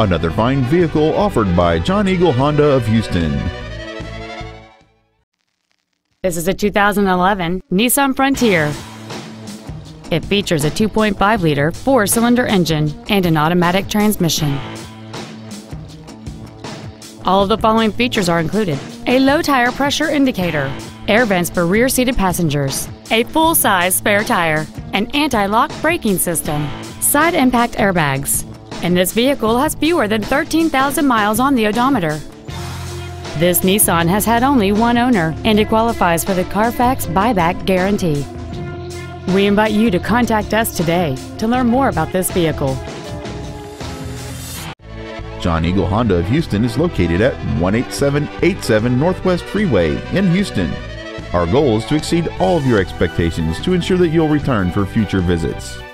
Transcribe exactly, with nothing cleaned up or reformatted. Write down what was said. Another fine vehicle offered by John Eagle Honda of Houston. This is a two thousand eleven Nissan Frontier. It features a two point five liter four-cylinder engine and an automatic transmission. All of the following features are included: a low tire pressure indicator, air vents for rear-seated passengers, a full-size spare tire, an anti-lock braking system, side impact airbags, and this vehicle has fewer than thirteen thousand miles on the odometer. This Nissan has had only one owner, and it qualifies for the Carfax buyback guarantee. We invite you to contact us today to learn more about this vehicle. John Eagle Honda of Houston is located at one eight seven eight seven Northwest Freeway in Houston. Our goal is to exceed all of your expectations to ensure that you'll return for future visits.